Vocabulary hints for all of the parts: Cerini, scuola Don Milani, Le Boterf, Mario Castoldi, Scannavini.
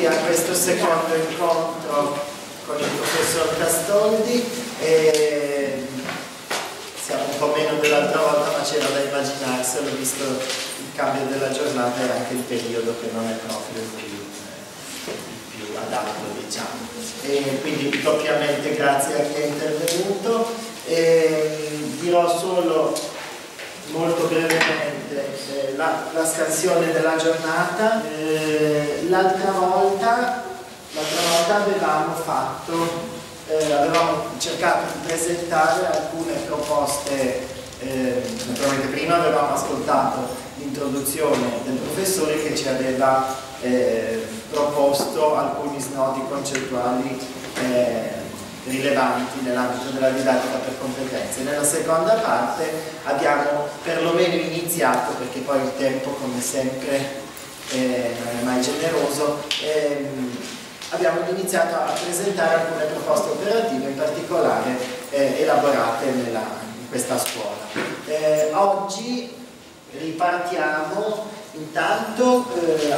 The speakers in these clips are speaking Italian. benvenuti a questo secondo incontro con il professor Castoldi. Siamo un po' meno dell'altra volta, ma c'era da immaginarselo visto il cambio della giornata e anche il periodo che non è proprio il più adatto, diciamo. Quindi doppiamente grazie a chi è intervenuto. Dirò solo molto brevemente la scansione della giornata. L'altra volta avevamo fatto, avevamo cercato di presentare alcune proposte. Naturalmente prima avevamo ascoltato l'introduzione del professore che ci aveva proposto alcuni snodi concettuali rilevanti nell'ambito della didattica per competenze. Nella seconda parte abbiamo perlomeno iniziato, perché poi il tempo come sempre non è mai generoso, abbiamo iniziato a presentare alcune proposte operative, in particolare elaborate in questa scuola. Oggi ripartiamo intanto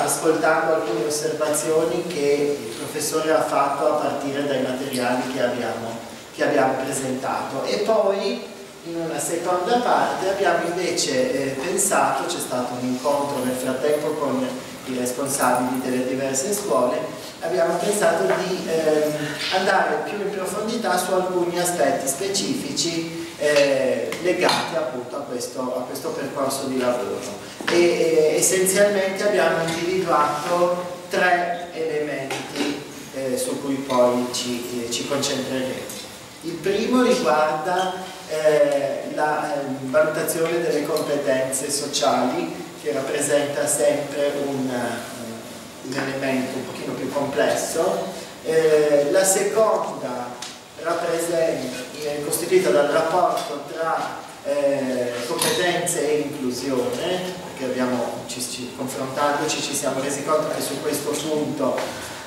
ascoltando alcune osservazioni che il professore ha fatto a partire dai materiali che abbiamo presentato, e poi in una seconda parte abbiamo invece pensato, c'è stato un incontro nel frattempo con i responsabili delle diverse scuole, abbiamo pensato di andare più in profondità su alcuni aspetti specifici legati appunto a questo percorso di lavoro, e essenzialmente abbiamo individuato tre elementi su cui poi ci concentreremo. Il primo riguarda la valutazione delle competenze sociali, che rappresenta sempre un elemento un pochino più complesso. La seconda costituita dal rapporto tra competenze e inclusione, perché confrontandoci ci siamo resi conto che su questo punto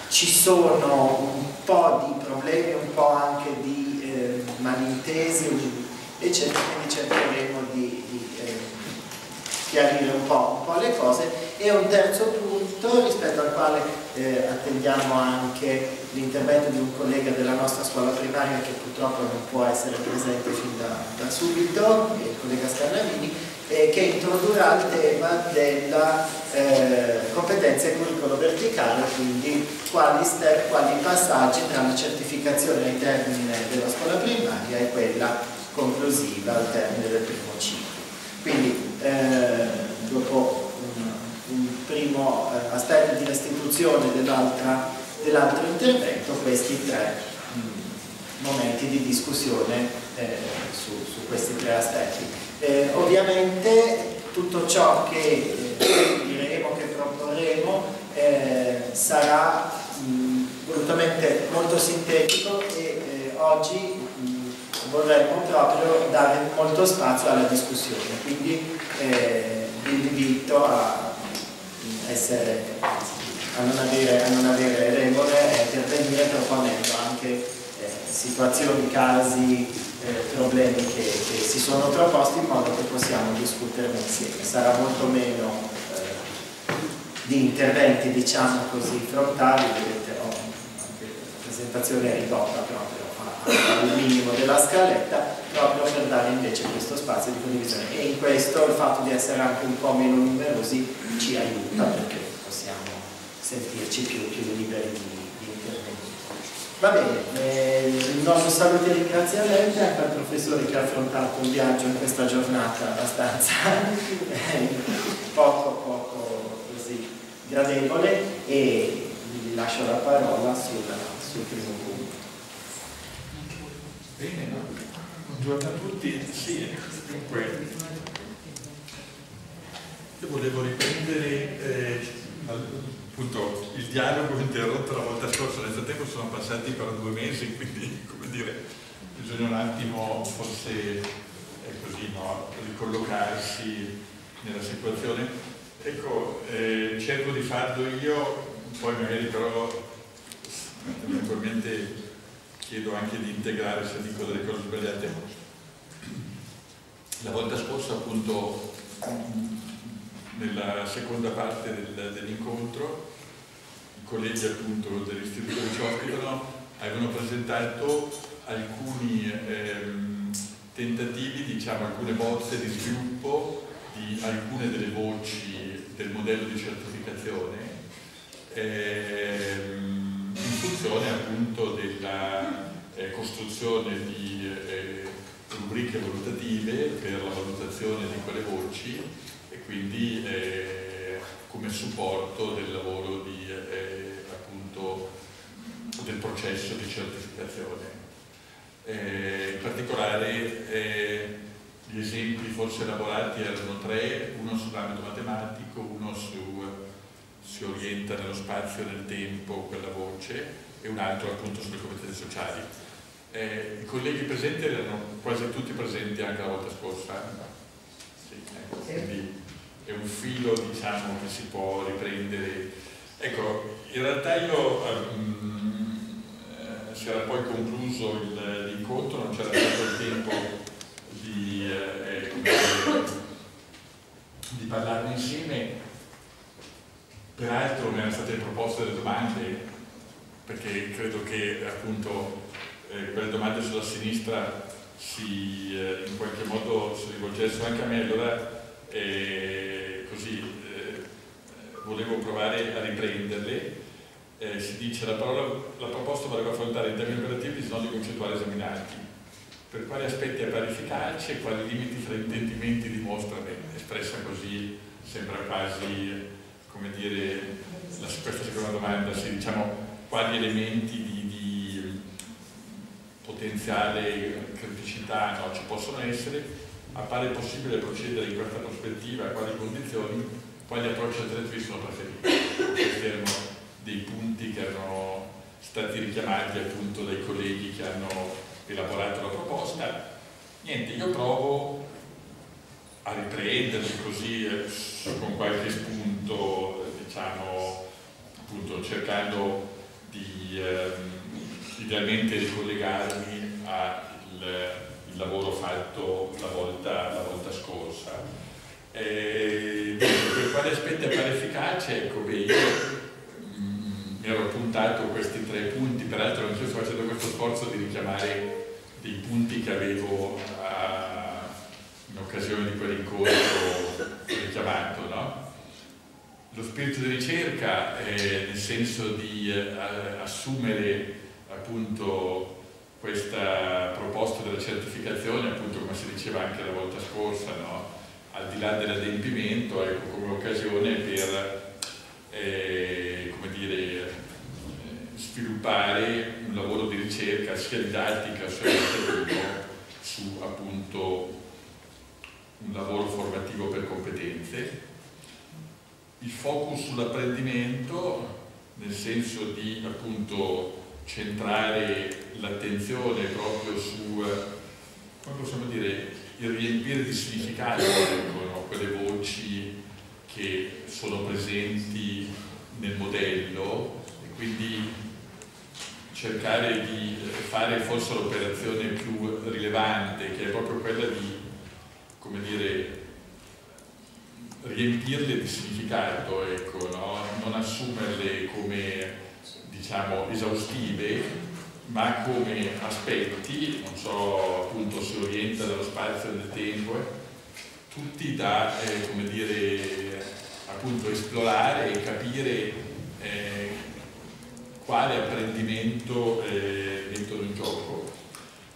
ci sono un po' di problemi, un po' anche di malintesi, eccetera, quindi cercheremo di chiarire un po' le cose. E un terzo punto rispetto al quale attendiamo anche l'intervento di un collega della nostra scuola primaria che purtroppo non può essere presente fin da subito, il collega Scannavini, che introdurrà il tema della competenza e curriculum verticale, quindi quali passaggi tra la certificazione ai termini della scuola primaria e quella conclusiva al termine del primo ciclo. Quindi dopo un primo aspetto di restituzione dell'altro intervento, questi tre momenti di discussione su questi tre aspetti. Ovviamente tutto ciò che diremo, che proporremo, sarà volutamente molto sintetico, e oggi vorremmo proprio dare molto spazio alla discussione, quindi vi invito a non avere regole e intervenire proponendo anche situazioni, casi, problemi che si sono proposti, in modo che possiamo discuterne insieme. Sarà molto meno di interventi, diciamo così, frontali, vedete, anche la presentazione è ridotta proprio al minimo della scaletta, proprio per dare invece questo spazio di condivisione, e in questo il fatto di essere anche un po' meno numerosi ci aiuta, perché possiamo sentirci più liberi di intervenire. Va bene, il nostro saluto e ringraziamento anche al professore che ha affrontato un viaggio in questa giornata abbastanza poco così gradevole, e vi lascio la parola sul primo punto. Bene, buongiorno a tutti. Sì, dunque, io volevo riprendere appunto il dialogo interrotto la volta scorsa. Nel frattempo sono passati però 2 mesi, quindi, come dire, bisogna un attimo forse ricollocarsi nella situazione. Ecco, cerco di farlo io, poi magari però naturalmente chiedo anche di integrare se dico delle cose sbagliate. La volta scorsa, appunto, nella seconda parte dell'incontro colleghi appunto dell'istituto che ci ospitano avevano presentato alcuni tentativi, diciamo, alcune bozze di sviluppo di alcune delle voci del modello di certificazione in funzione appunto della costruzione di rubriche valutative per la valutazione di quelle voci e quindi come supporto del lavoro di, appunto, del processo di certificazione. In particolare gli esempi forse elaborati erano tre, uno sull'ambito matematico, uno su si orienta nello spazio e nel tempo quella voce e un altro appunto sulle competenze sociali. I colleghi presenti erano quasi tutti presenti anche la volta scorsa, sì, ecco, quindi è un filo, diciamo, che si può riprendere. Ecco, in realtà io si era poi concluso l'incontro, non c'era stato il tempo di parlarne insieme. Peraltro mi erano state proposte delle domande, perché credo che appunto quelle domande sulla sinistra si, in qualche modo si rivolgessero anche a me, allora così volevo provare a riprenderle. Si dice la proposta voleva affrontare in termini operativi gli snodi concettuali esaminati, per quali aspetti appare efficace e quali limiti fra intendimenti dimostra bene. Espressa così sembra quasi, come dire, questa seconda domanda, sì, diciamo, quali elementi di potenziale criticità, no, ci possono essere, appare possibile procedere in questa prospettiva, a quali condizioni, quali approcci alternativi sono preferiti. Questi erano dei punti che erano stati richiamati appunto dai colleghi che hanno elaborato la proposta. Niente, io provo a riprenderli così con qualche spunto, diciamo, appunto cercando di idealmente ricollegarmi al lavoro fatto la volta scorsa. Per quali aspetti appare efficace? Ecco, beh, io mi ero puntato questi tre punti, peraltro anch'io sto facendo questo sforzo di richiamare dei punti che avevo in occasione di quell'incontro richiamato, no? Lo spirito di ricerca, nel senso di assumere appunto questa proposta della certificazione, appunto come si diceva anche la volta scorsa, no? Al di là dell'adempimento, ecco, come occasione per come dire, sviluppare un lavoro di ricerca sia didattica sia educativo su appunto un lavoro formativo per competenze, il focus sull'apprendimento nel senso di appunto centrare l'attenzione proprio su, come possiamo dire, il riempire di significato, no? Quelle voci che sono presenti nel modello e quindi cercare di fare forse l'operazione più rilevante che è proprio quella di, come dire, riempirle di significato, ecco, no? Non assumerle come, diciamo, esaustive, ma come aspetti, non so, appunto si orienta nello spazio e nel tempo, tutti da, come dire, appunto esplorare e capire quale apprendimento mettono in gioco.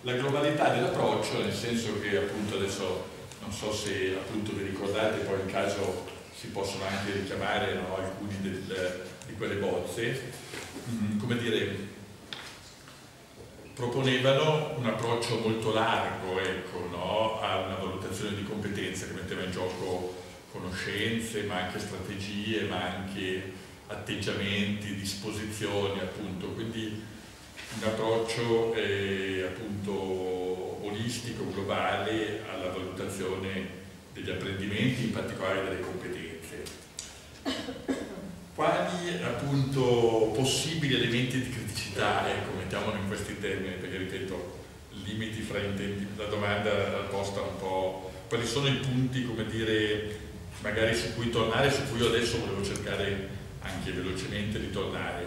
La globalità dell'approccio, nel senso che appunto adesso non so se appunto vi ricordate, poi in caso si possono anche richiamare, no, alcuni di quelle bozze, come dire, proponevano un approccio molto largo, ecco, no, a una valutazione di competenze che metteva in gioco conoscenze, ma anche strategie, ma anche atteggiamenti, disposizioni, appunto, quindi un approccio appunto olistico, globale alla valutazione degli apprendimenti, in particolare delle competenze. Quali appunto possibili elementi di criticità, ecco, mettiamolo in questi termini, perché ripeto, limiti fra intenti, la domanda la posta un po', quali sono i punti, come dire, magari su cui tornare, su cui io adesso volevo cercare anche velocemente ritornare.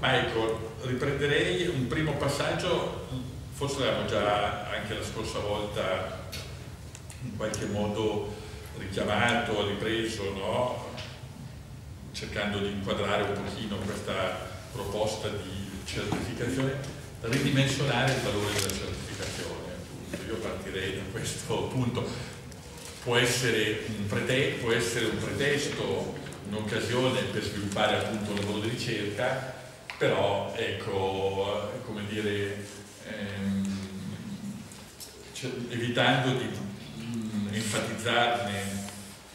Ma ecco, riprenderei un primo passaggio, forse l'avevamo già anche la scorsa volta in qualche modo richiamato, ripreso, no? Cercando di inquadrare un pochino questa proposta di certificazione, ridimensionare il valore della certificazione, appunto. Io partirei da questo punto. Può essere un pretesto, un'occasione per sviluppare appunto un lavoro di ricerca, però ecco, come dire, evitando di enfatizzarne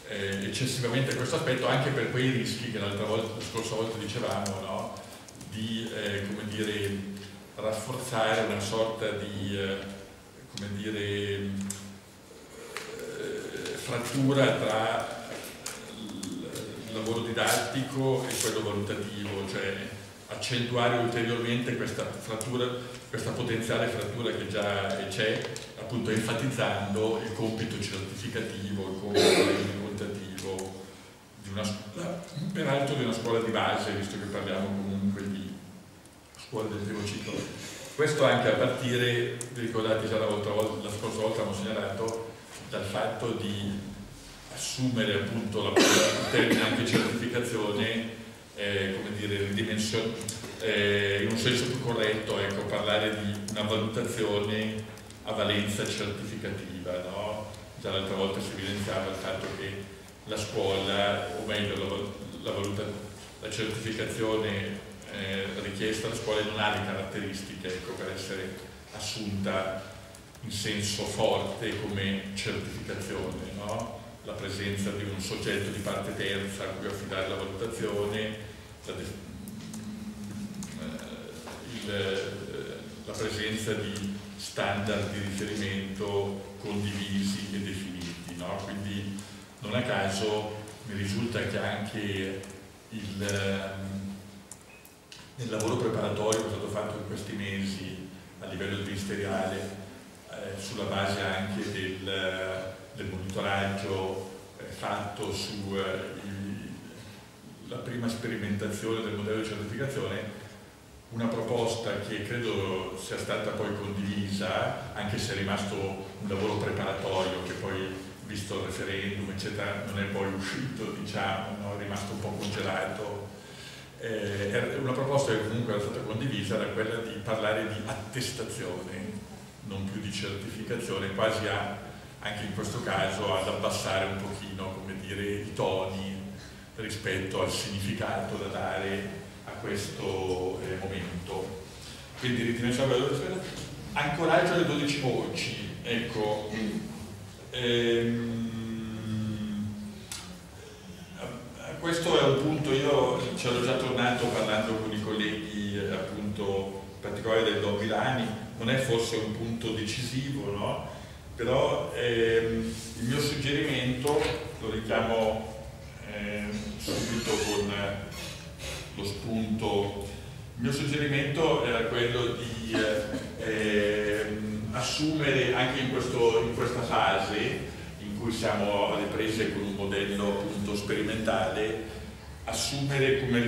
eccessivamente questo aspetto, anche per quei rischi che l'altra volta, la scorsa volta dicevamo, no? Di come dire, rafforzare una sorta di come dire, frattura tra il lavoro didattico e quello valutativo, cioè accentuare ulteriormente questa frattura, questa potenziale frattura che già c'è, appunto enfatizzando il compito certificativo, il compito di una scuola, peraltro di una scuola di base, visto che parliamo comunque di scuola del primo ciclo. Questo anche a partire, vi ricordate già la scorsa volta abbiamo segnalato, dal fatto di assumere appunto la termine anche certificazione, come dire, in un senso più corretto, ecco, parlare di una valutazione a valenza certificativa, no? Già l'altra volta si evidenziava il fatto che la scuola, o meglio la certificazione richiesta alla scuola non ha le caratteristiche, ecco, per essere assunta in senso forte come certificazione, no? La presenza di un soggetto di parte terza a cui affidare la valutazione, la presenza di standard di riferimento condivisi e definiti, no? Quindi, non a caso mi risulta che anche nel lavoro preparatorio che è stato fatto in questi mesi a livello ministeriale, sulla base anche del monitoraggio fatto sulla prima sperimentazione del modello di certificazione, una proposta che credo sia stata poi condivisa, anche se è rimasto un lavoro preparatorio che poi, visto il referendum eccetera, non è poi uscito, diciamo, no? È rimasto un po' congelato. Una proposta che comunque era stata condivisa era quella di parlare di attestazione, non più di certificazione, quasi anche in questo caso ad abbassare un pochino, come dire, i toni rispetto al significato da dare a questo momento. Quindi ridimensiamo la valutazione, ancoraggio alle 12 voci, ecco. Questo è un punto, io ci ero già tornato parlando con i colleghi, appunto, in particolare del Don Milani. Non è forse un punto decisivo, no? Però il mio suggerimento lo richiamo subito con lo spunto. Il mio suggerimento era quello di assumere anche in questa fase in cui siamo alle prese con un modello appunto sperimentale, assumere come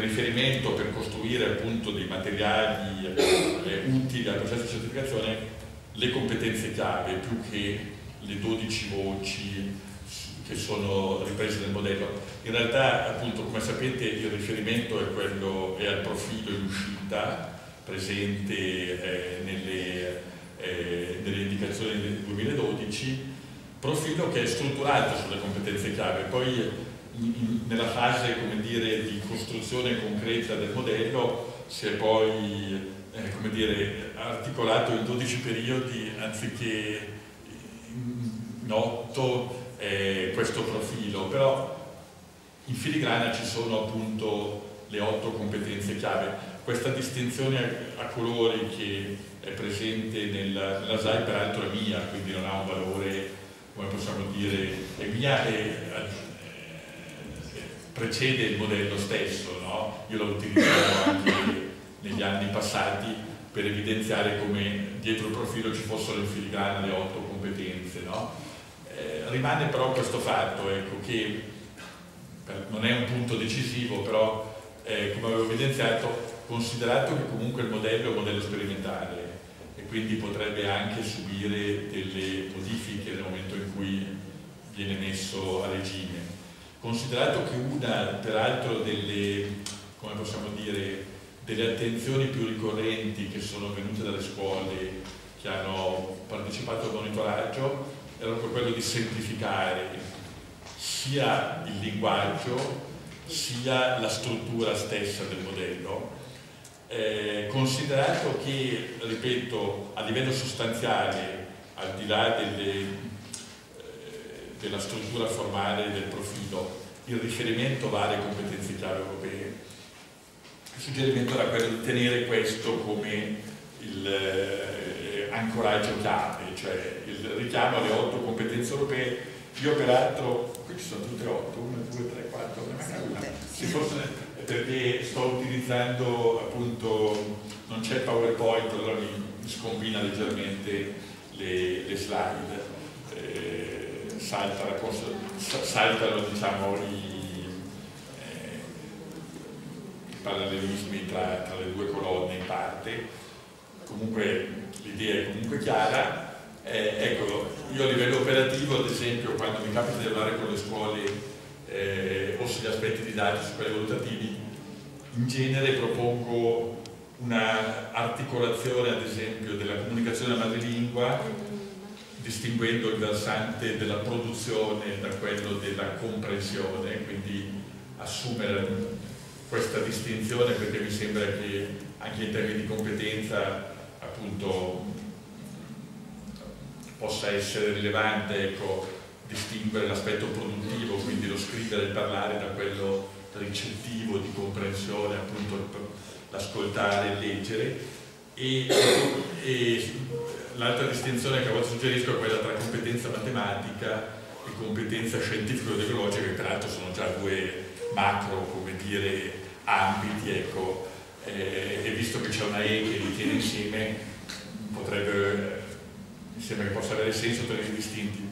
riferimento per costruire appunto dei materiali utili al processo di certificazione le competenze chiave, più che le 12 voci che sono riprese nel modello. In realtà, appunto, come sapete, il riferimento è quello, è al profilo in uscita presente nelle indicazioni del 2012, profilo che è strutturato sulle competenze chiave. Poi nella fase, come dire, di costruzione concreta del modello si è poi come dire, articolato in 12 periodi anziché in 8 questo profilo, però in filigrana ci sono appunto le 8 competenze chiave. Questa distinzione a colori che è presente nella SAI peraltro è mia, quindi non ha un valore, come possiamo dire, è mia e precede il modello stesso, no? Io l'ho utilizzato anche negli anni passati per evidenziare come dietro il profilo ci fossero in filigrana le 8 competenze, no? Rimane però questo fatto, ecco, che non è un punto decisivo, però come avevo evidenziato, considerato che comunque il modello è un modello sperimentale e quindi potrebbe anche subire delle modifiche nel momento in cui viene messo a regime, considerato che una peraltro delle, come possiamo dire, delle attenzioni più ricorrenti che sono venute dalle scuole che hanno partecipato al monitoraggio era proprio quello di semplificare sia il linguaggio sia la struttura stessa del modello, considerato che, ripeto, a livello sostanziale, al di là della struttura formale del profilo, il riferimento va alle competenze chiave europee. Il suggerimento era quello di tenere questo come l'ancoraggio chiave, cioè il richiamo alle 8 competenze europee. Io peraltro, qui ci sono tutte 8, 1, 2, 3, 4, ne manca una, perché sto utilizzando appunto, non c'è PowerPoint, allora mi scombina leggermente le slide, saltano diciamo i parallelismi tra le due colonne in parte. Comunque l'idea è comunque chiara. Ecco, io a livello operativo, ad esempio, quando mi capita di lavorare con le scuole o sugli aspetti didattici, quelli valutativi, in genere propongo una articolazione, ad esempio, della comunicazione madrelingua, distinguendo il versante della produzione da quello della comprensione, quindi assumere questa distinzione, perché mi sembra che anche in termini di competenza appunto possa essere rilevante, ecco, distinguere l'aspetto produttivo, quindi lo scrivere e parlare, da quello ricettivo di comprensione, appunto l'ascoltare e leggere. E l'altra distinzione che a volte suggerisco è quella tra competenza matematica e competenza scientifico-tecnologica, che peraltro sono già due macro, come dire, ambiti, ecco, e visto che c'è una E che li tiene insieme, potrebbe, mi sembra che possa avere senso tenerli distinti.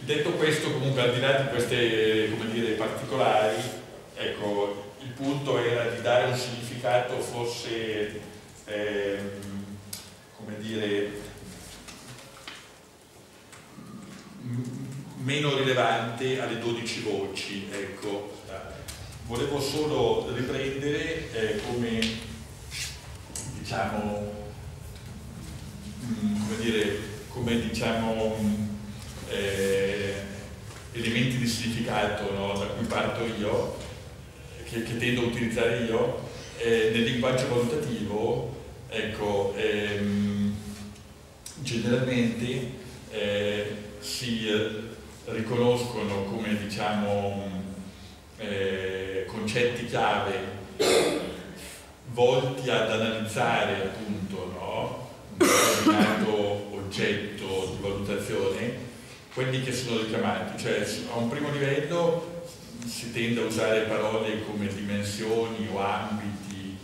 Detto questo, comunque, al di là di queste, come dire, particolari, ecco, il punto era di dare un significato forse, come dire, meno rilevante alle 12 voci, ecco. Volevo solo riprendere come, diciamo, elementi di significato, no? Da cui parto io, che tendo a utilizzare io, nel linguaggio valutativo, ecco, generalmente si riconoscono come, diciamo, concetti chiave volti ad analizzare appunto, no? Un determinato oggetto di valutazione, quelli che sono richiamati, cioè a un primo livello si tende a usare parole come dimensioni o ambiti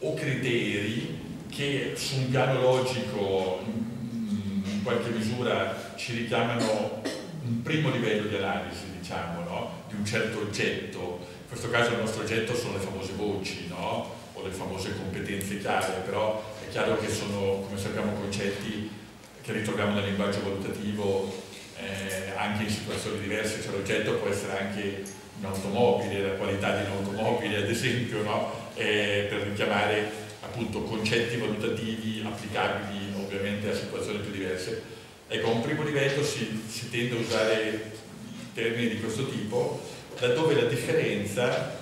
o criteri che su un piano logico in qualche misura ci richiamano un primo livello di analisi, diciamo, no? Di un certo oggetto. In questo caso il nostro oggetto sono le famose voci, no? O le famose competenze chiave, però è chiaro che sono, come sappiamo, concetti che ritroviamo nel linguaggio valutativo anche in situazioni diverse, cioè l'oggetto può essere anche un'automobile, la qualità di un'automobile ad esempio, no? Per richiamare appunto concetti valutativi applicabili ovviamente a situazioni più diverse. Ecco, a un primo livello si tende a usare termini di questo tipo, laddove la differenza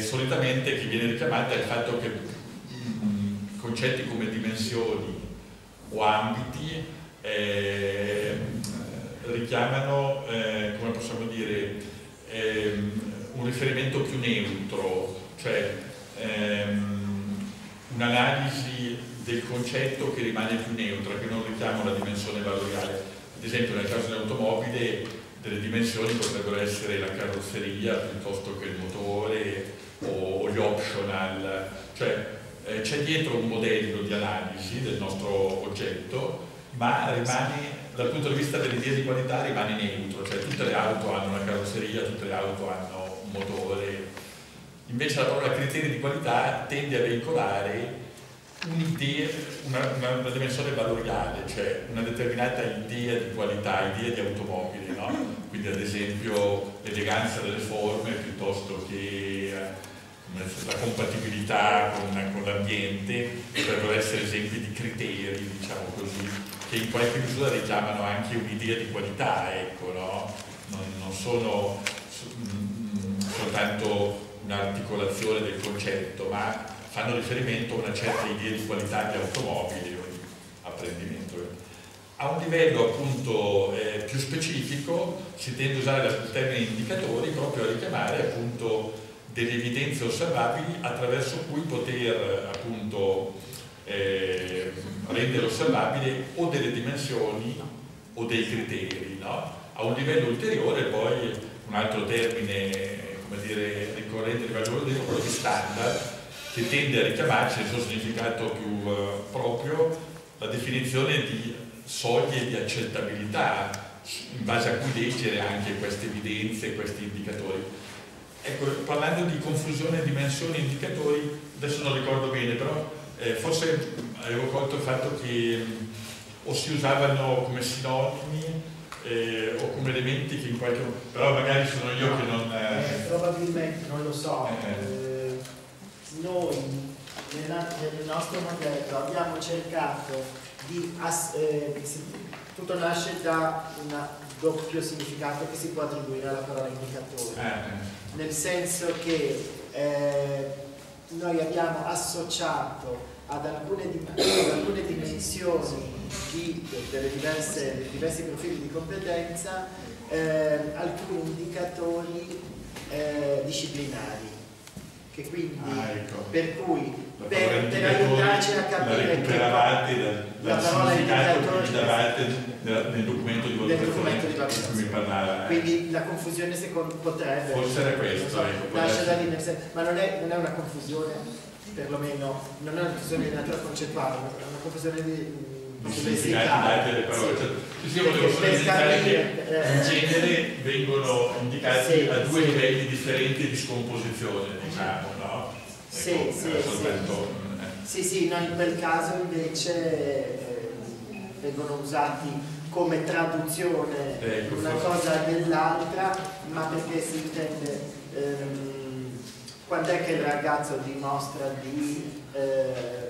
solitamente che viene richiamata è il fatto che concetti come dimensioni o ambiti richiamano, come possiamo dire, un riferimento più neutro, cioè un'analisi del concetto che rimane più neutra, che non richiama la dimensione valoriale. Ad esempio nel caso dell'automobile delle dimensioni potrebbero essere la carrozzeria piuttosto che il motore o gli optional, cioè c'è dietro un modello di analisi del nostro oggetto ma rimane dal punto di vista dell'idea di qualità rimane neutro, cioè tutte le auto hanno una carrozzeria, tutte le auto hanno un motore. Invece la parola criteri di qualità tende a veicolare un'idea, una dimensione valoriale, cioè una determinata idea di qualità, idea di automobile, no? Quindi ad esempio l'eleganza delle forme piuttosto che la compatibilità con l'ambiente potrebbero essere esempi di criteri, diciamo così, che in qualche misura richiamano anche un'idea di qualità, ecco, no? Non sono soltanto un'articolazione del concetto, ma fanno riferimento a una certa idea di qualità di automobili o di apprendimento. A un livello appunto più specifico si tende a usare il termine indicatori proprio a richiamare appunto delle evidenze osservabili attraverso cui poter appunto rendere osservabile o delle dimensioni o dei criteri, no? A un livello ulteriore poi un altro termine, come dire, ricorrente di maggior livello è quello di standard, che tende a richiamarci nel suo significato più proprio la definizione di soglie di accettabilità in base a cui leggere anche queste evidenze, questi indicatori. Ecco, parlando di confusione, dimensioni, indicatori, adesso non ricordo bene, però forse avevo colto il fatto che o si usavano come sinonimi o come elementi che in qualche modo, però magari sono io che non... probabilmente, non lo so, noi nel nostro modello abbiamo cercato di... tutto nasce da un doppio significato che si può attribuire alla parola indicatore, nel senso che noi abbiamo associato ad alcune dimensioni dei diversi profili di competenza alcuni indicatori disciplinari, che quindi ecco. Per cui per aiutarci a capire che la parola indicatore è davanti nel documento di valutazione di cui mi parlava. Quindi la confusione secondo potrebbe essere questa, ma non è una confusione, perlomeno non è una confusione di natura concettuale, è una confusione di significati delle parole. Sì. Cioè, volevo sottolineare che in genere vengono indicati a due livelli differenti di scomposizione, diciamo, no? Sì, ecco, sì, no, in quel caso invece vengono usati come traduzione una cosa dell'altra, ma perché si intende quando è che il ragazzo dimostra di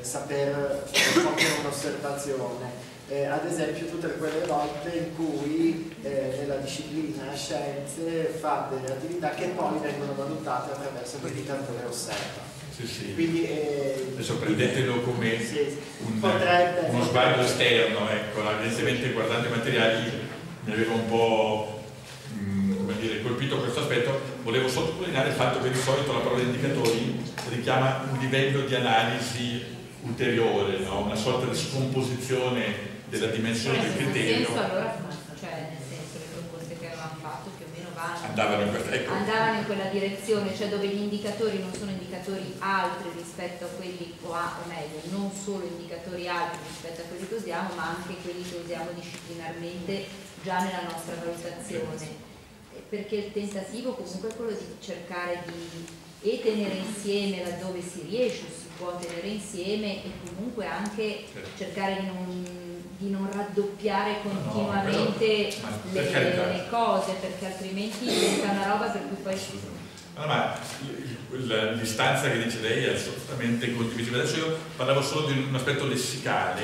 saper compiere un'osservazione. Ad esempio tutte quelle volte in cui nella disciplina scienze fa delle attività che poi vengono valutate attraverso l'indicatore osserva. Sì, sì. Quindi, adesso prendetelo come uno sguardo esterno, ecco, evidentemente guardando i materiali mi aveva un po' come dire, colpito questo aspetto. Volevo sottolineare il fatto che di solito la parola indicatori richiama un livello di analisi ulteriore, no? Una sorta di scomposizione della dimensione del criterio. Andavano in, ecco. Andavano in quella direzione, cioè dove gli indicatori non sono indicatori altri rispetto a quelli, o meglio, non solo indicatori altri rispetto a quelli che usiamo, ma anche quelli che usiamo disciplinarmente già nella nostra valutazione. Perché il tentativo comunque è quello di cercare di tenere insieme laddove si riesce, si può tenere insieme, e comunque anche cercare di non raddoppiare continuamente le cose, perché altrimenti diventa una roba per cui poi... No, ma l'istanza che dice lei è assolutamente condivisibile. Adesso io parlavo solo di un aspetto lessicale,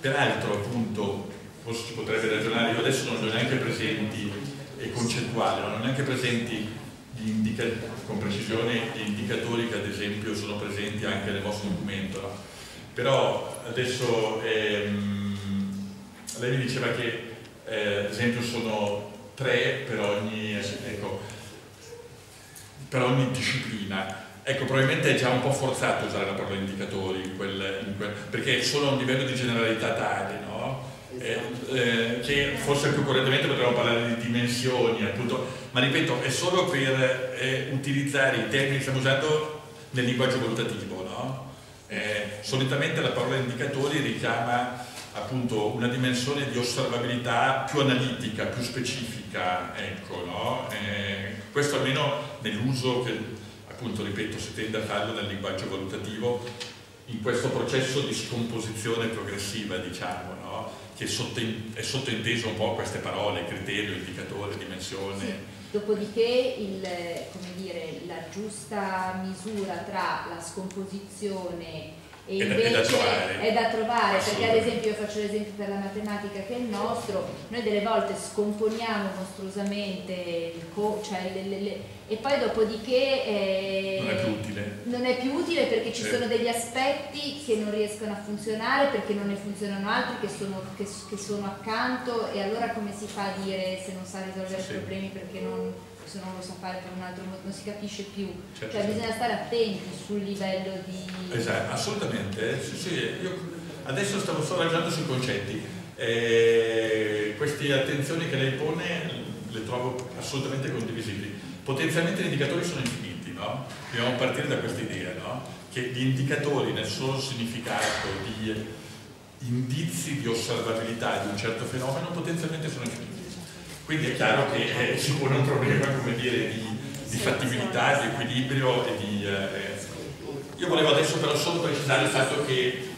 peraltro appunto, forse si potrebbe ragionare, io adesso non ho neanche presenti, e concettuale, non ho neanche presenti con precisione gli indicatori che ad esempio sono presenti anche nel vostro documento, no? Però adesso... lei mi diceva che ad esempio sono 3 per ogni disciplina. Ecco, probabilmente è già un po' forzato usare la parola indicatori perché è solo a un livello di generalità tale, no? Che forse più correttamente potremmo parlare di dimensioni, appunto, ma ripeto, è solo per utilizzare i termini che stiamo usando nel linguaggio valutativo, no? Solitamente la parola indicatori richiama appunto una dimensione di osservabilità più analitica, più specifica, ecco, no? Questo almeno nell'uso che, appunto, ripeto, si tende a farlo nel linguaggio valutativo in questo processo di scomposizione progressiva, diciamo, no? Che è sottointeso un po' a queste parole, criterio, indicatore, dimensione. Sì. Dopodiché come dire, la giusta misura tra la scomposizione e invece è da trovare, perché ad esempio, io faccio l'esempio per la matematica che è il nostro, noi delle volte scomponiamo mostruosamente il e poi dopodiché non è più utile perché ci sono degli aspetti che non riescono a funzionare, perché non ne funzionano altri che sono accanto, e allora come si fa a dire se non sa risolvere i problemi perché se non lo sa fare per un altro modo, non si capisce più, certo. Bisogna stare attenti sul livello di... Esatto, assolutamente, sì, sì. Io adesso sto ragionando sui concetti, queste attenzioni che lei pone le trovo assolutamente condivisibili. Potenzialmente gli indicatori sono infiniti, no? Dobbiamo partire da questa idea, no? Che gli indicatori nel solo significato di indizi di osservabilità di un certo fenomeno potenzialmente sono infiniti. Quindi è chiaro che si pone un problema, come dire, di fattibilità, di equilibrio e di... Io volevo adesso però solo precisare il fatto che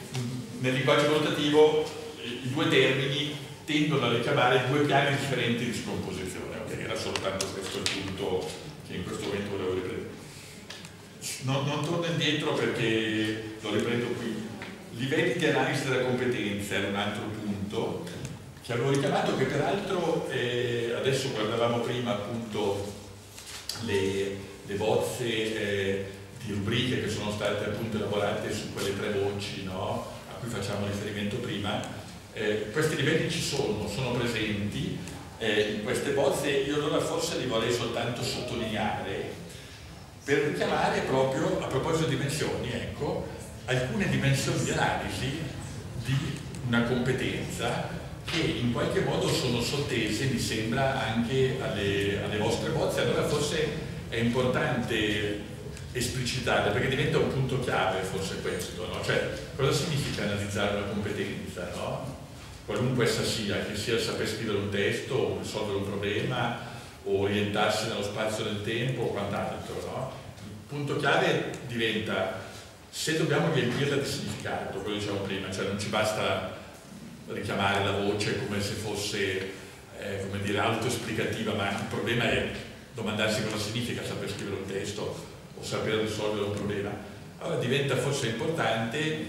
nel linguaggio valutativo i due termini tendono a ricavare due piani differenti di scomposizione, okay? Era soltanto questo il punto che in questo momento volevo riprendere. Non torno indietro perché lo riprendo qui. Livelli di analisi della competenza era un altro punto che avevo richiamato, che peraltro adesso guardavamo prima appunto le bozze di rubriche che sono state appunto elaborate su quelle tre voci, no? A cui facciamo riferimento prima. Questi livelli ci sono presenti in queste bozze, io allora forse li vorrei soltanto sottolineare per richiamare proprio, a proposito di dimensioni, ecco, alcune dimensioni di analisi di una competenza che in qualche modo sono sottese, mi sembra, anche alle vostre bozze. Allora forse è importante esplicitarle, perché diventa un punto chiave forse questo, no? Cioè, cosa significa analizzare una competenza, no? Qualunque essa sia, che sia saper scrivere un testo, o risolvere un problema, o orientarsi nello spazio del tempo, o quant'altro, no? Il punto chiave diventa, se dobbiamo riempirla di significato, quello dicevamo prima, cioè non ci basta richiamare la voce come se fosse come dire, autoesplicativa, ma il problema è domandarsi cosa significa saper scrivere un testo o saper risolvere un problema. Allora diventa forse importante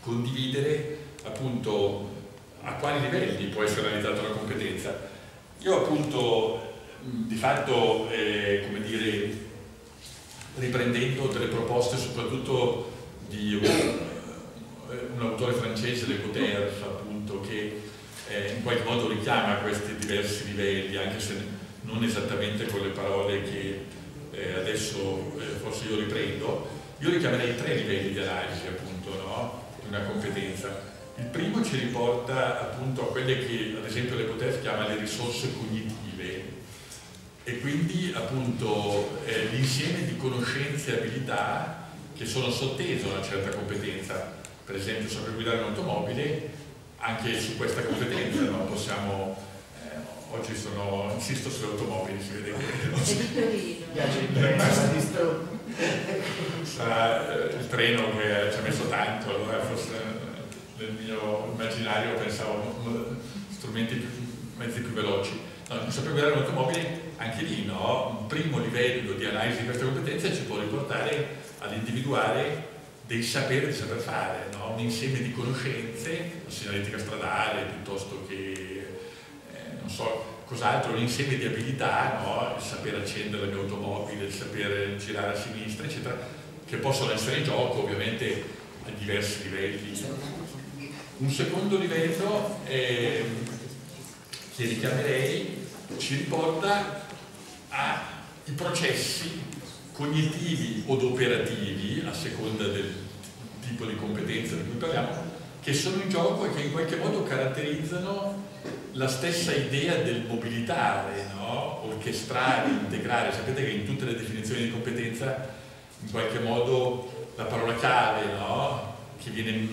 condividere appunto a quali livelli può essere analizzata la competenza. Io appunto di fatto come dire, riprendendo delle proposte soprattutto di un autore francese, Le Boterf, appunto, che in qualche modo richiama questi diversi livelli, anche se non esattamente con le parole che adesso forse io riprendo. Io richiamerei tre livelli di analisi, appunto, no? Di una competenza. Il primo ci riporta appunto a quelle che ad esempio Le Boterf chiama le risorse cognitive, e quindi appunto l'insieme di conoscenze e abilità che sono sottese a una certa competenza. Per esempio, saper guidare un'automobile, anche su questa competenza non possiamo, oggi insisto sulle automobili, si vede che sarà il treno che ci ha messo tanto, allora forse nel mio immaginario pensavo mezzi più veloci. No, saper guidare un'automobile, anche lì, no? Un primo livello di analisi di questa competenza ci può riportare ad individuare dei saperi di saper fare, no? Un insieme di conoscenze, la segnaletica stradale piuttosto che non so cos'altro, un insieme di abilità, no? Il saper accendere la mia automobile, il saper girare a sinistra, eccetera, che possono essere in gioco ovviamente a diversi livelli. Un secondo livello che richiamerei ci riporta ai processi cognitivi o operativi, a seconda del tipo di competenza di cui parliamo, che sono in gioco e che in qualche modo caratterizzano la stessa idea del mobilitare, no? Orchestrare, integrare. Sapete che in tutte le definizioni di competenza in qualche modo la parola chiave, no? Che viene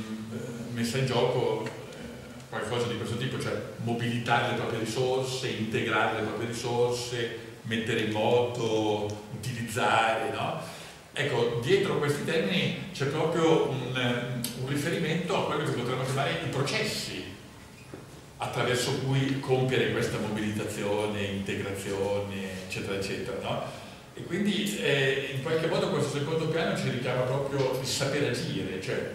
messa in gioco cosa di questo tipo, cioè mobilitare le proprie risorse, integrare le proprie risorse, mettere in moto, utilizzare, no? Ecco, dietro questi termini c'è proprio un riferimento a quello che potremmo chiamare i processi attraverso cui compiere questa mobilitazione, integrazione, eccetera, eccetera, no? E quindi in qualche modo questo secondo piano ci richiama proprio il saper agire, cioè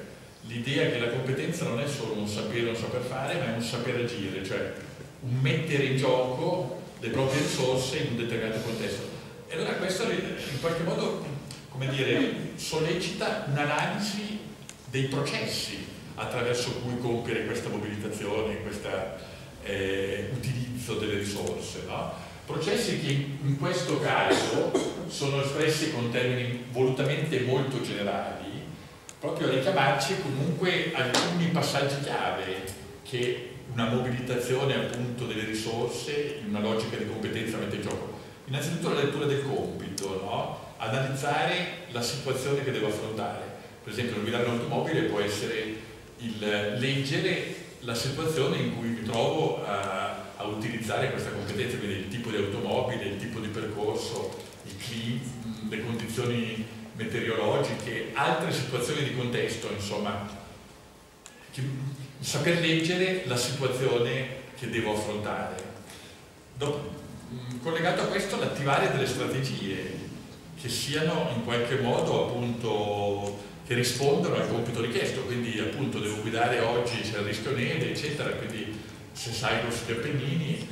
l'idea che la competenza non è solo un sapere o un saper fare, ma è un saper agire, cioè un mettere in gioco le proprie risorse in un determinato contesto. E allora questo in qualche modo, come dire, sollecita un'analisi dei processi attraverso cui compiere questa mobilitazione, questo utilizzo delle risorse, no? Processi che in questo caso sono espressi con termini volutamente molto generali, proprio a richiamarci comunque alcuni passaggi chiave che una mobilitazione appunto delle risorse in una logica di competenza mette in gioco. Innanzitutto la lettura del compito, no? Analizzare la situazione che devo affrontare. Per esempio il guidare un'automobile può essere il leggere la situazione in cui mi trovo a utilizzare questa competenza, quindi il tipo di automobile, il tipo di percorso, il clima, le condizioni meteorologiche, altre situazioni di contesto, insomma, saper leggere la situazione che devo affrontare. Collegato a questo l'attivare delle strategie che siano in qualche modo appunto che rispondono al compito richiesto, quindi appunto devo guidare oggi, c'è il rischio neve, eccetera, quindi se salgo sugli Appennini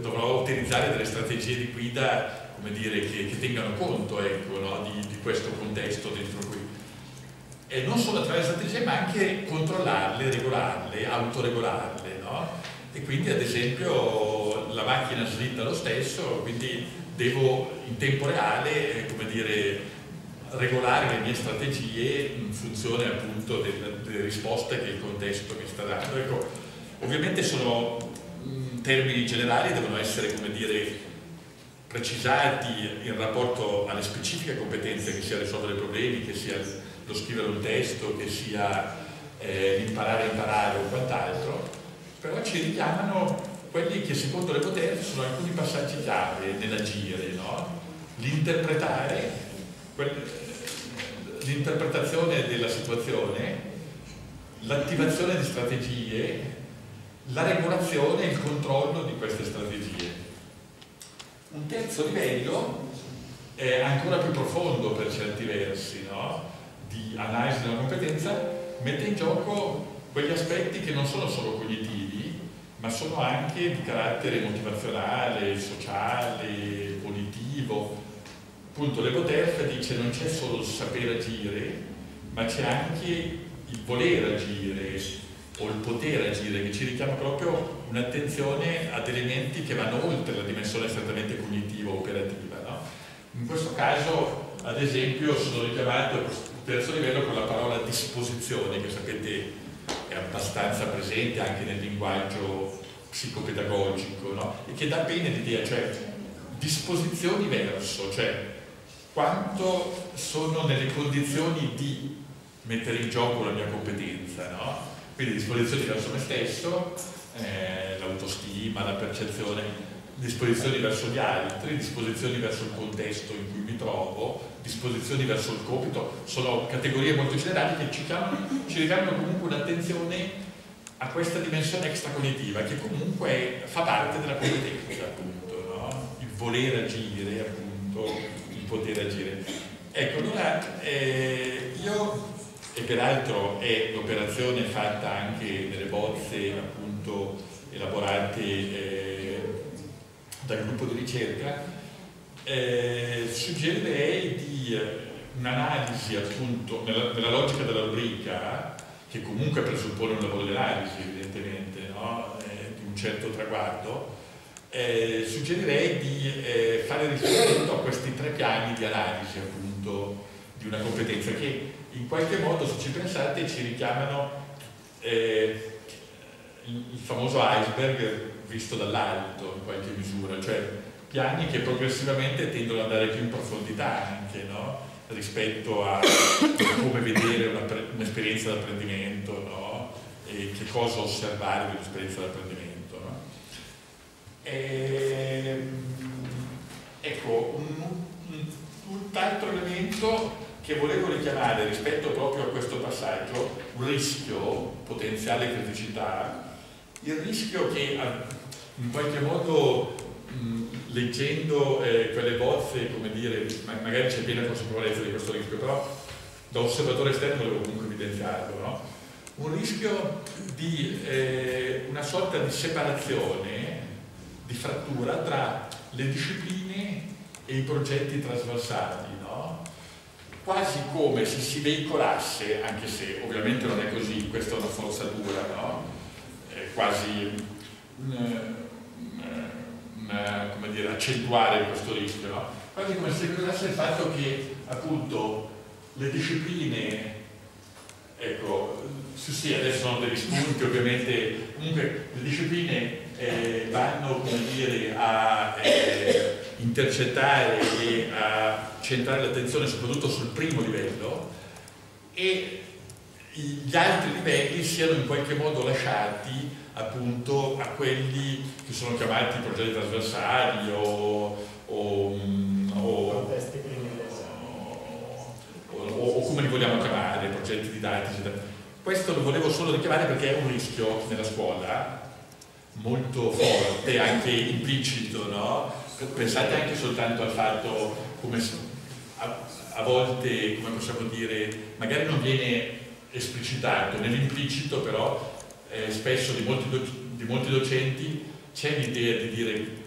dovrò utilizzare delle strategie di guida, come dire, che tengano conto, ecco, no? di questo contesto dentro qui. E non solo attraverso strategie, ma anche controllarle, regolarle, autoregolarle, no? E quindi ad esempio la macchina slitta lo stesso, quindi devo in tempo reale, come dire, regolare le mie strategie in funzione appunto delle risposte che il contesto mi sta dando. Ecco, ovviamente sono termini generali, devono essere, come dire, precisati in rapporto alle specifiche competenze, che sia risolvere problemi, che sia lo scrivere un testo, che sia l'imparare a imparare o quant'altro, però ci richiamano quelli che secondo Le Boterf sono alcuni passaggi chiave nell'agire, no? L'interpretare, l'interpretazione della situazione, l'attivazione di strategie, la regolazione e il controllo di queste strategie. Un terzo livello è ancora più profondo per certi versi, no? Di analisi della competenza, mette in gioco quegli aspetti che non sono solo cognitivi, ma sono anche di carattere motivazionale, sociale, cognitivo. Appunto Le Boterf dice non c'è solo il sapere agire, ma c'è anche il voler agire o il poter agire, che ci richiama proprio un'attenzione ad elementi che vanno oltre la dimensione strettamente cognitiva o operativa, no? In questo caso, ad esempio, sono richiamato a questo terzo livello con la parola disposizione, che sapete è abbastanza presente anche nel linguaggio psicopedagogico, no? E che dà bene l'idea, cioè disposizioni verso, cioè quanto sono nelle condizioni di mettere in gioco la mia competenza, no? Quindi disposizioni verso me stesso, l'autostima, la percezione, disposizioni verso gli altri, disposizioni verso il contesto in cui mi trovo, disposizioni verso il compito, sono categorie molto generali che ci richiamano comunque un'attenzione a questa dimensione extracognitiva che comunque fa parte della competenza, appunto, no? Il voler agire, appunto, il poter agire. Ecco, allora io, e peraltro è l'operazione fatta anche nelle bozze appunto elaborate dal gruppo di ricerca, suggerirei di un'analisi appunto nella logica della rubrica, che comunque presuppone un lavoro di analisi evidentemente, no? Di un certo traguardo, suggerirei di fare riferimento a questi tre piani di analisi appunto di una competenza che in qualche modo, se ci pensate, ci richiamano il famoso iceberg visto dall'alto in qualche misura, cioè piani che progressivamente tendono ad andare più in profondità anche, no? Rispetto a come vedere un'esperienza di apprendimento, no? e che cosa osservare dell'esperienza dell'apprendimento, no? Ecco, un altro elemento che volevo richiamare rispetto proprio a questo passaggio, un rischio, potenziale criticità, il rischio che in qualche modo leggendo quelle bozze, come dire, magari c'è piena consapevolezza di questo rischio, però da osservatore esterno volevo comunque evidenziarlo, no? Un rischio di una sorta di separazione, di frattura tra le discipline e i progetti trasversali, no? Quasi come se si veicolasse, anche se ovviamente non è così, questa è una forzatura, no? Quasi come dire, accentuare questo rischio, no? Quasi come se veicolasse il fatto che appunto le discipline, ecco, sì, adesso sono degli spunti ovviamente, comunque le discipline vanno, come dire, a intercettare e a centrare l'attenzione soprattutto sul primo livello, e gli altri livelli siano in qualche modo lasciati appunto a quelli che sono chiamati progetti trasversali o come li vogliamo chiamare, progetti didattici. Questo lo volevo solo richiamare perché è un rischio nella scuola molto forte, anche implicito, no? Pensate anche soltanto al fatto come a volte, come possiamo dire, magari non viene esplicitato, nell'implicito però spesso di molti docenti c'è l'idea di dire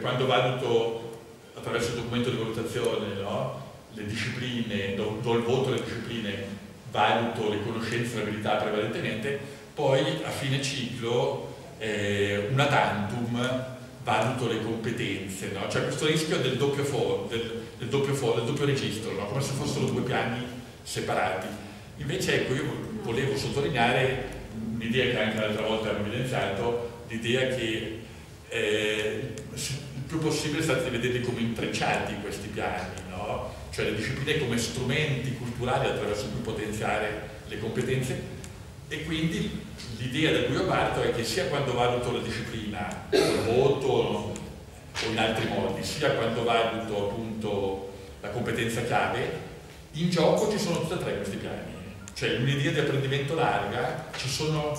quando valuto attraverso il documento di valutazione, no? Le discipline, do il voto alle discipline, valuto le conoscenze e le abilità prevalentemente, poi a fine ciclo una tantum valuto le competenze, no? Cioè questo rischio del doppio registro, no? Come se fossero due piani separati. Invece ecco, io volevo sottolineare un'idea che anche l'altra volta abbiamo evidenziato, l'idea che il più possibile state vedendo come intrecciati questi piani, no? Cioè le discipline come strumenti culturali attraverso cui potenziare le competenze, e quindi l'idea da cui io parto è che sia quando valuto la disciplina, il voto o in altri modi, sia quando valuto appunto la competenza chiave, in gioco ci sono tutti e tre questi piani. Cioè un'idea di apprendimento larga, ci sono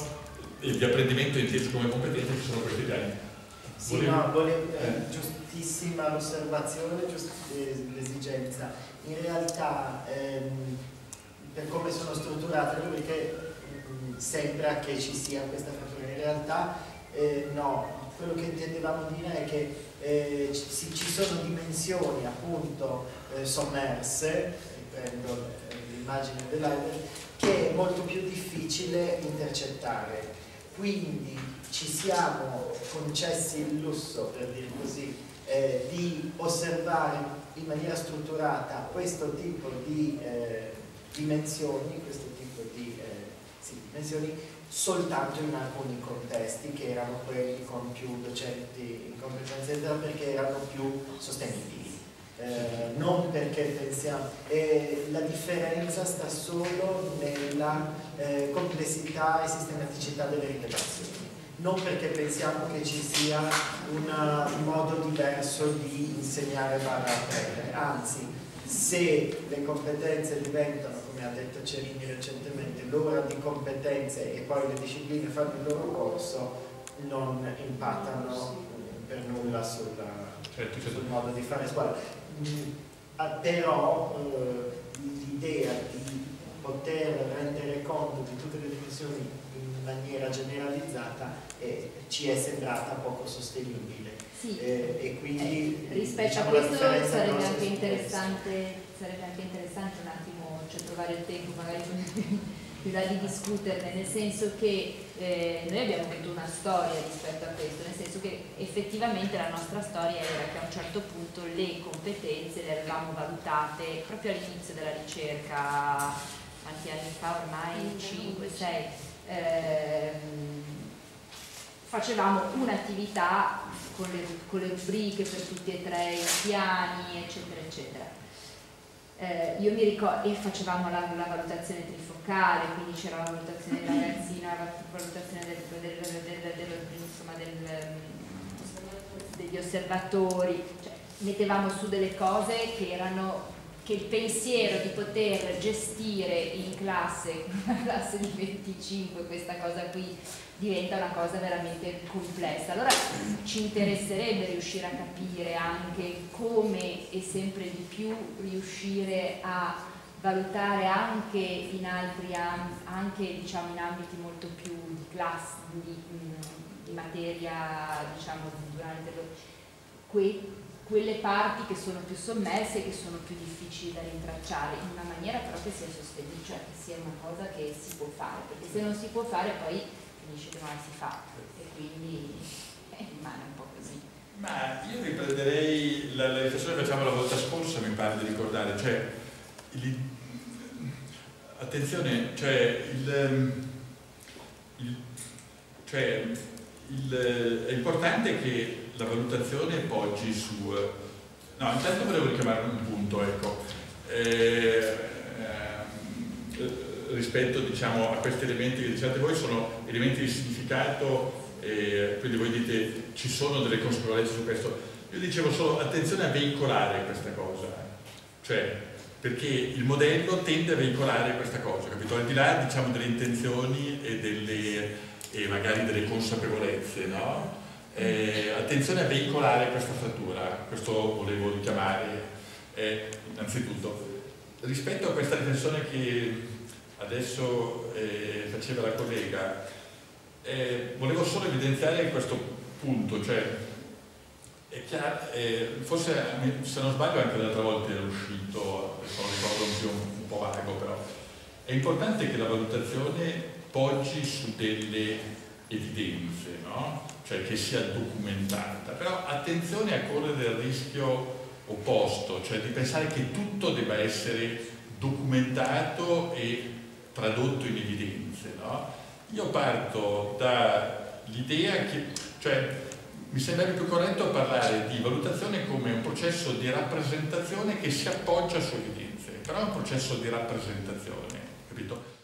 di apprendimento inteso come competenza, ci sono questi piani. Sì, no, volevo, giustissima l'osservazione, l'esigenza. In realtà, per come sono strutturate le rubriche, sembra che ci sia questa frattura. In realtà, no, quello che intendevamo dire è che ci sono dimensioni appunto sommerse, prendo l'immagine dell'Ider, che è molto più difficile intercettare. Quindi ci siamo concessi il lusso, per dire così, di osservare in maniera strutturata questo tipo di dimensioni, questo tipo di dimensioni soltanto in alcuni contesti che erano quelli con più docenti in competenza, perché erano più sostenibili. Non perché pensiamo, la differenza sta solo nella complessità e sistematicità delle rilevazioni, non perché pensiamo che ci sia un modo diverso di insegnare barra apprendere, anzi, se le competenze diventano, come ha detto Cerini recentemente, l'ora di competenze e poi le discipline fanno il loro corso, non impattano per nulla sul modo di fare scuola. Però l'idea di poter rendere conto di tutte le dimensioni in maniera generalizzata ci è sembrata poco sostenibile, sì. E quindi rispetto a questo sarebbe anche interessante un attimo, cioè, trovare il tempo magari più da di discuterne, nel senso che noi abbiamo avuto una storia rispetto a questo, nel senso che effettivamente la nostra storia era che a un certo punto le competenze le avevamo valutate proprio all'inizio della ricerca, quanti anni fa ormai, 5-6, facevamo un'attività con le rubriche per tutti e tre i piani, eccetera eccetera. Io mi ricordo, e facevamo la valutazione trifocale, quindi c'era la valutazione del ragazzino, la valutazione degli osservatori, cioè, mettevamo su delle cose che erano, che il pensiero di poter gestire in classe, una classe di 25, questa cosa qui diventa una cosa veramente complessa. Allora ci interesserebbe riuscire a capire anche come e sempre di più riuscire a valutare anche in altri anche, diciamo, in ambiti molto più di classe, di materia, diciamo, durante quelle parti che sono più sommerse e che sono più difficili da rintracciare, in una maniera però che sia sostenibile, cioè che sia una cosa che si può fare, perché se non si può fare poi finisce che non si fa, e quindi rimane un po' così. Ma io riprenderei la riflessione che facciamo la volta scorsa, mi pare di ricordare, cioè attenzione, è importante che la valutazione poggi su... No, intanto volevo richiamare un punto, ecco, rispetto, diciamo, a questi elementi che diciate voi, sono elementi di significato, quindi voi dite ci sono delle consapevolezze su questo. Io dicevo solo attenzione a veicolare questa cosa, cioè, perché il modello tende a veicolare questa cosa, capito? Al di là, diciamo, delle intenzioni e magari delle consapevolezze, no? Attenzione a veicolare questa frattura, questo volevo richiamare innanzitutto. Rispetto a questa riflessione che adesso faceva la collega, volevo solo evidenziare questo punto, cioè è chiaro, forse se non sbaglio anche l'altra volta era uscito, adesso lo ricordo un po' vago, però è importante che la valutazione poggi su delle evidenze, no? Cioè che sia documentata, però attenzione a correre al rischio opposto, cioè di pensare che tutto debba essere documentato e tradotto in evidenze, no? Io parto dall'idea che, cioè, mi sembra più corretto parlare di valutazione come un processo di rappresentazione che si appoggia su evidenze, però è un processo di rappresentazione, capito?